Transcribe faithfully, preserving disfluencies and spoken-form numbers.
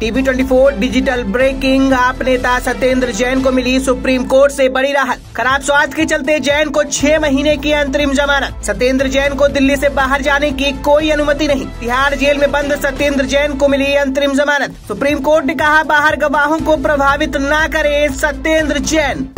TV चौबीस digital breaking. आप नेता सत्येंद्र जैन को मिली सुप्रीम कोर्ट से बड़ी राहत। खराब स्वास्थ्य के चलते जैन को छह महीने की अंतरिम जमानत। सत्येंद्र जैन को दिल्ली से बाहर जाने की कोई अनुमति नहीं। तिहाड़ जेल में बंद सत्येंद्र जैन को मिली अंतरिम जमानत। सुप्रीम कोर्ट ने कहा बाहर गवाहों को प्रभावित न करे सत्येंद्र जैन।